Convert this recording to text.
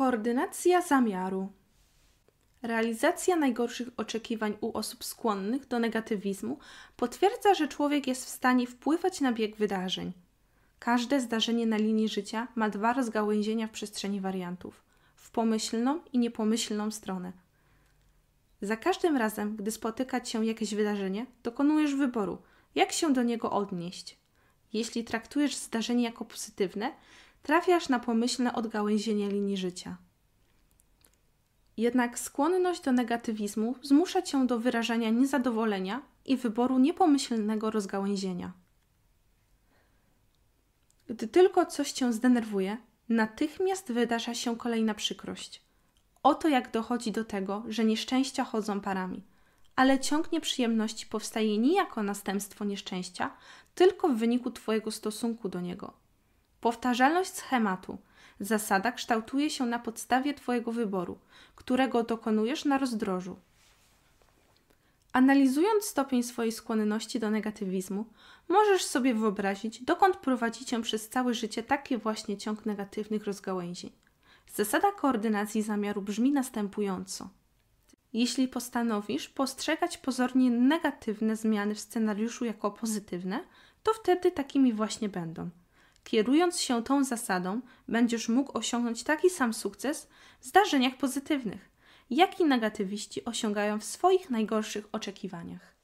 Koordynacja zamiaru. Realizacja najgorszych oczekiwań u osób skłonnych do negatywizmu potwierdza, że człowiek jest w stanie wpływać na bieg wydarzeń. Każde zdarzenie na linii życia ma dwa rozgałęzienia w przestrzeni wariantów – w pomyślną i niepomyślną stronę. Za każdym razem, gdy spotyka cię jakieś wydarzenie, dokonujesz wyboru, jak się do niego odnieść. Jeśli traktujesz zdarzenie jako pozytywne, trafiasz na pomyślne odgałęzienie linii życia. Jednak skłonność do negatywizmu zmusza cię do wyrażania niezadowolenia i wyboru niepomyślnego rozgałęzienia. Gdy tylko coś cię zdenerwuje, natychmiast wydarza się kolejna przykrość. Oto jak dochodzi do tego, że nieszczęścia chodzą parami, ale ciąg nieprzyjemności powstaje nie jako następstwo nieszczęścia, tylko w wyniku twojego stosunku do niego. Powtarzalność schematu, zasada kształtuje się na podstawie twojego wyboru, którego dokonujesz na rozdrożu. Analizując stopień swojej skłonności do negatywizmu, możesz sobie wyobrazić, dokąd prowadzi cię przez całe życie taki właśnie ciąg negatywnych rozgałęzień. Zasada koordynacji zamiaru brzmi następująco. Jeśli postanowisz postrzegać pozornie negatywne zmiany w scenariuszu jako pozytywne, to wtedy takimi właśnie będą. Kierując się tą zasadą, będziesz mógł osiągnąć taki sam sukces w zdarzeniach pozytywnych, jaki negatywiści osiągają w swoich najgorszych oczekiwaniach.